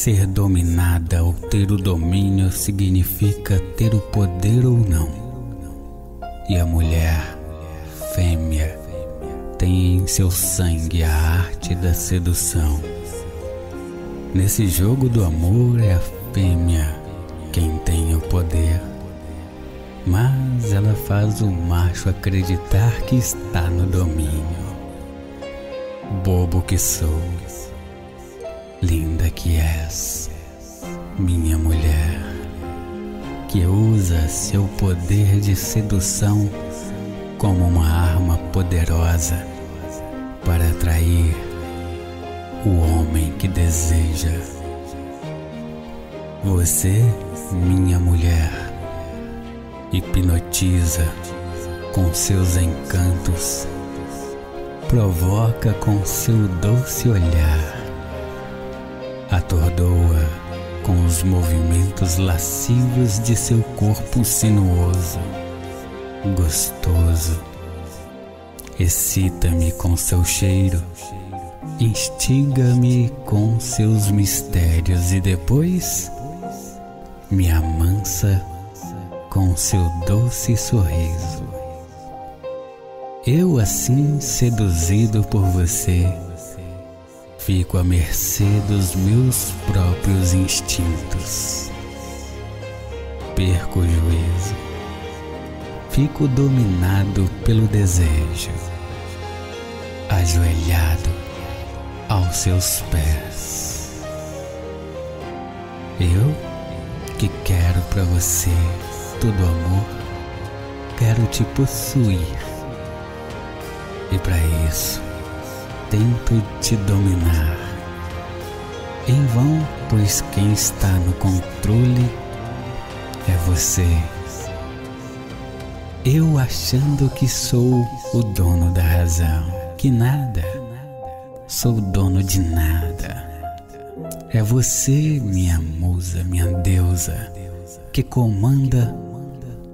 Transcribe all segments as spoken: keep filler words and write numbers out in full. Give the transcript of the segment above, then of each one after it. Ser dominada ou ter o domínio significa ter o poder ou não. E a mulher, fêmea, tem em seu sangue a arte da sedução. Nesse jogo do amor é a fêmea quem tem o poder, mas ela faz o macho acreditar que está no domínio. Bobo que sou, linda que és, minha mulher, que usa seu poder de sedução como uma arma poderosa para atrair o homem que deseja. Você, minha mulher, hipnotiza com seus encantos, provoca com seu doce olhar, atordoa com os movimentos lascivos de seu corpo sinuoso, gostoso. Excita-me com seu cheiro, instiga-me com seus mistérios e depois me amansa com seu doce sorriso. Eu, assim seduzido por você, fico à mercê dos meus próprios instintos. Perco o juízo, fico dominado pelo desejo, ajoelhado aos seus pés. Eu que quero para você todo amor, quero te possuir, e para isso tento te dominar. Em vão, pois quem está no controle é você. Eu achando que sou o dono da razão, que nada, sou dono de nada. É você, minha musa, minha deusa, que comanda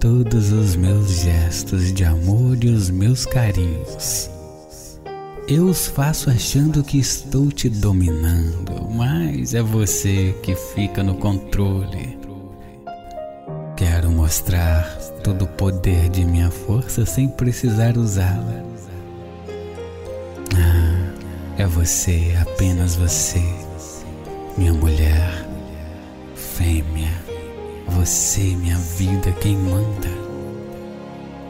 todos os meus gestos de amor e os meus carinhos. Eu os faço achando que estou te dominando, mas é você que fica no controle. Quero mostrar todo o poder de minha força sem precisar usá-la. É você, apenas você, minha mulher, fêmea, você, minha vida, quem manda.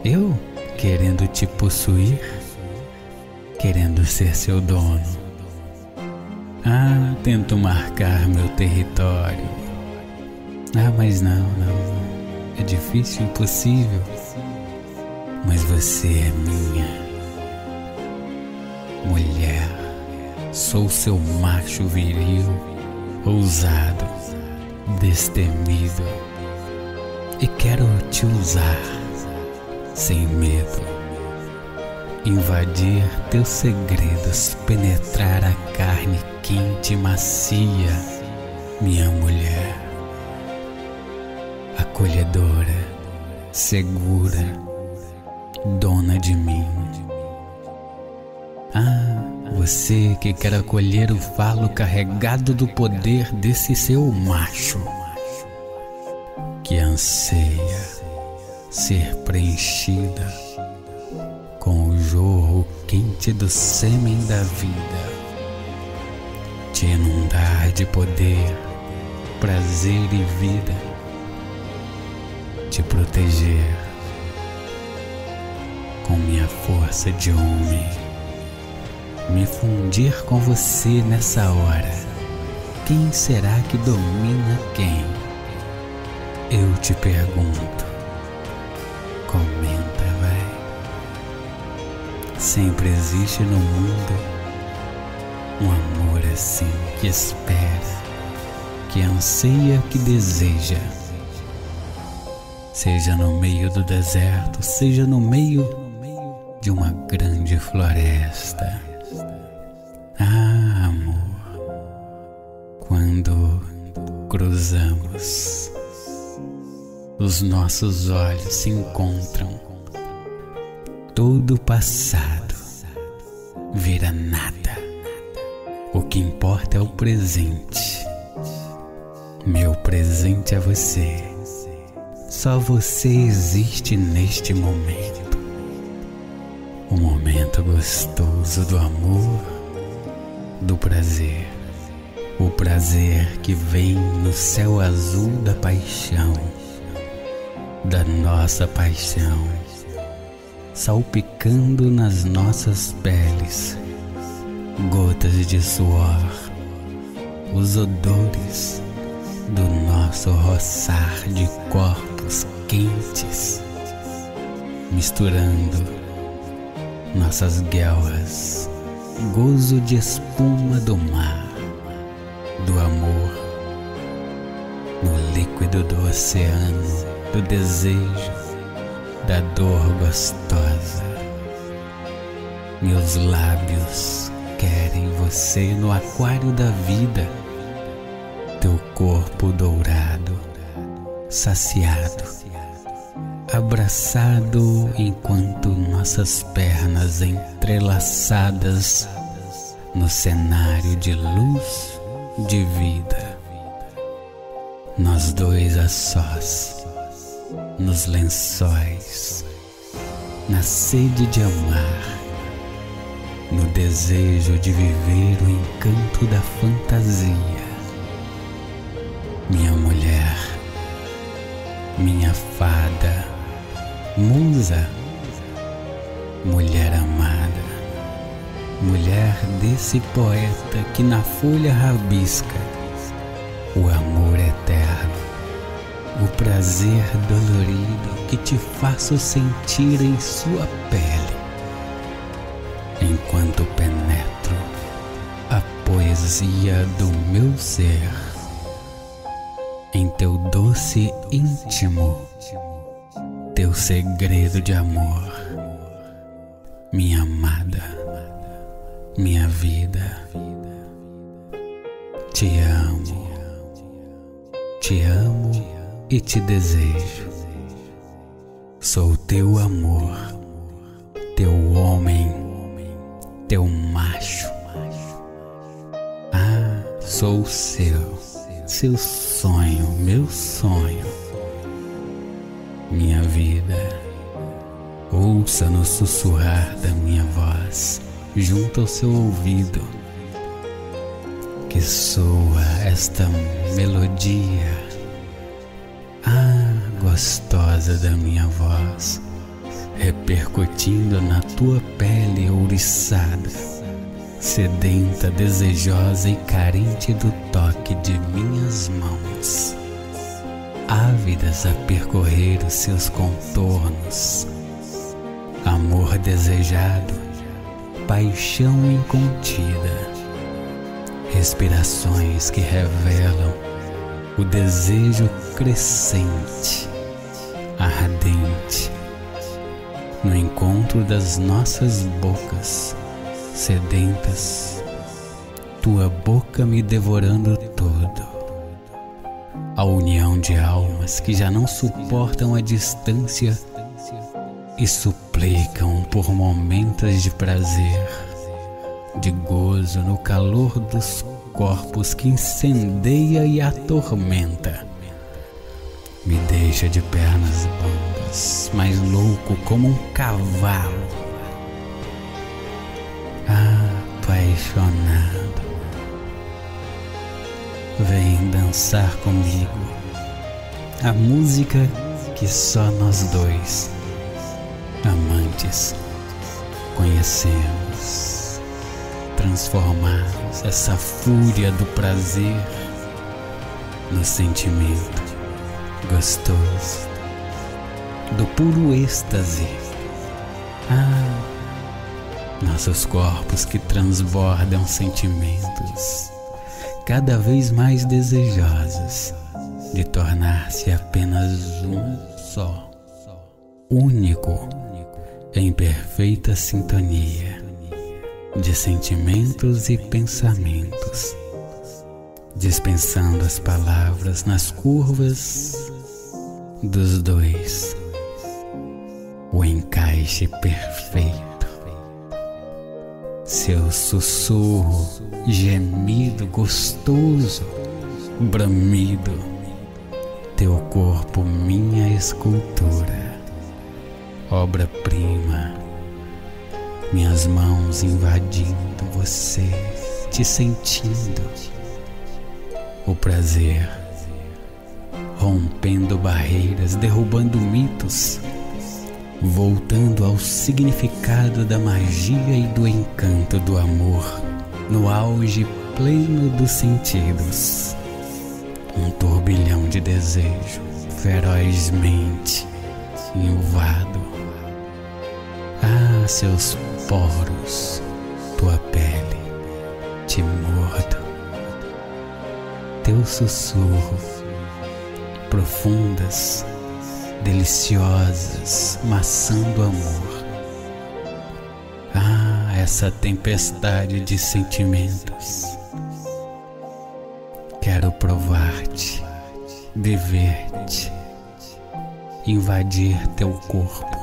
Eu, querendo te possuir, querendo ser seu dono. Ah, tento marcar meu território. Ah, mas não, não, é difícil, impossível. Mas você é minha mulher. Sou seu macho viril, ousado, destemido, e quero te usar sem medo, invadir teus segredos, penetrar a carne quente e macia, minha mulher, acolhedora, segura, dona de mim. Ah, você que quer acolher o falo carregado do poder desse seu macho, que anseia ser preenchida com o jorro quente do sêmen da vida, te inundar de poder, prazer e vida, te proteger com minha força de homem. Me fundir com você nessa hora. Quem será que domina quem? Eu te pergunto. Comenta, vai. Sempre existe no mundo um amor assim, que espera, que anseia, que deseja. Seja no meio do deserto, seja no meio de uma grande floresta. Ah, amor, quando cruzamos, os nossos olhos se encontram, todo o passado vira nada. O que importa é o presente. Meu presente a você. Só você existe neste momento. O momento gostoso do amor, do prazer. O prazer que vem no céu azul da paixão, da nossa paixão, salpicando nas nossas peles, gotas de suor, os odores do nosso roçar de corpos quentes, misturando nossas guelras, gozo de espuma do mar, do amor, no líquido do oceano, do desejo, da dor gostosa. Meus lábios querem você no aquário da vida, teu corpo dourado, saciado, abraçado enquanto nossas pernas entrelaçadas no cenário de luz de vida. Nós dois a sós, nos lençóis, na sede de amar, no desejo de viver o encanto da fantasia. Minha mulher, minha fada, musa, mulher amada, mulher desse poeta que na folha rabisca o amor eterno, o prazer dolorido que te faço sentir em sua pele, enquanto penetro a poesia do meu ser em teu doce íntimo, teu segredo de amor. Minha amada, minha vida, te amo, te amo e te desejo. Sou teu amor, teu homem, teu macho. Ah, sou seu, seu sonho, meu sonho. Minha vida, ouça no sussurrar da minha voz junto ao seu ouvido, que soa esta melodia, ah, gostosa da minha voz, repercutindo na tua pele ouriçada, sedenta, desejosa e carente do toque de minhas mãos, ávidas a percorrer os seus contornos. Amor desejado, paixão incontida, respirações que revelam o desejo crescente, ardente, no encontro das nossas bocas sedentas, tua boca me devorando todo. A união de almas que já não suportam a distância e suplicam por momentos de prazer, de gozo no calor dos corpos que incendeia e atormenta. Me deixa de pernas bambas, mas louco como um cavalo, apaixonado. Vem dançar comigo a música que só nós dois, amantes, conhecemos. Transformamos essa fúria do prazer no sentimento gostoso do puro êxtase. Ah, nossos corpos que transbordam sentimentos, cada vez mais desejosos de tornar-se apenas um só, único, em perfeita sintonia de sentimentos e pensamentos, dispensando as palavras nas curvas dos dois, o encaixe perfeito. Seu sussurro, gemido gostoso, bramido, teu corpo minha escultura, obra-prima, minhas mãos invadindo você, te sentindo, o prazer, rompendo barreiras, derrubando mitos, voltando ao significado da magia e do encanto do amor, no auge pleno dos sentidos, um turbilhão de desejo, ferozmente invado. Ah, seus poros, tua pele, te mordo, teu sussurro, profundas, deliciosas, maçã do amor. Ah, essa tempestade de sentimentos. Quero provar-te, viver-te, invadir teu corpo,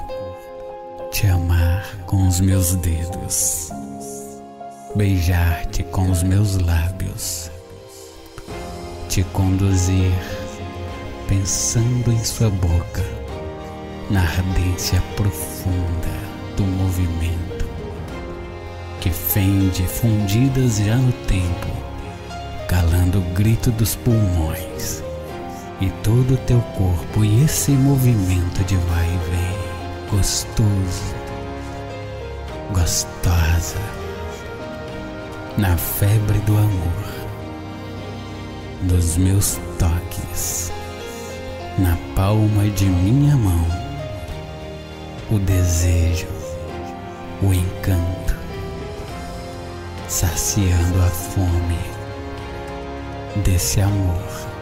te amar com os meus dedos, beijar-te com os meus lábios, te conduzir pensando em sua boca, na ardência profunda do movimento, que fende fundidas já no tempo, calando o grito dos pulmões, e todo o teu corpo e esse movimento de vai e vem, gostoso, gostosa, na febre do amor, dos meus toques, na palma de minha mão, o desejo, o encanto, saciando a fome desse amor.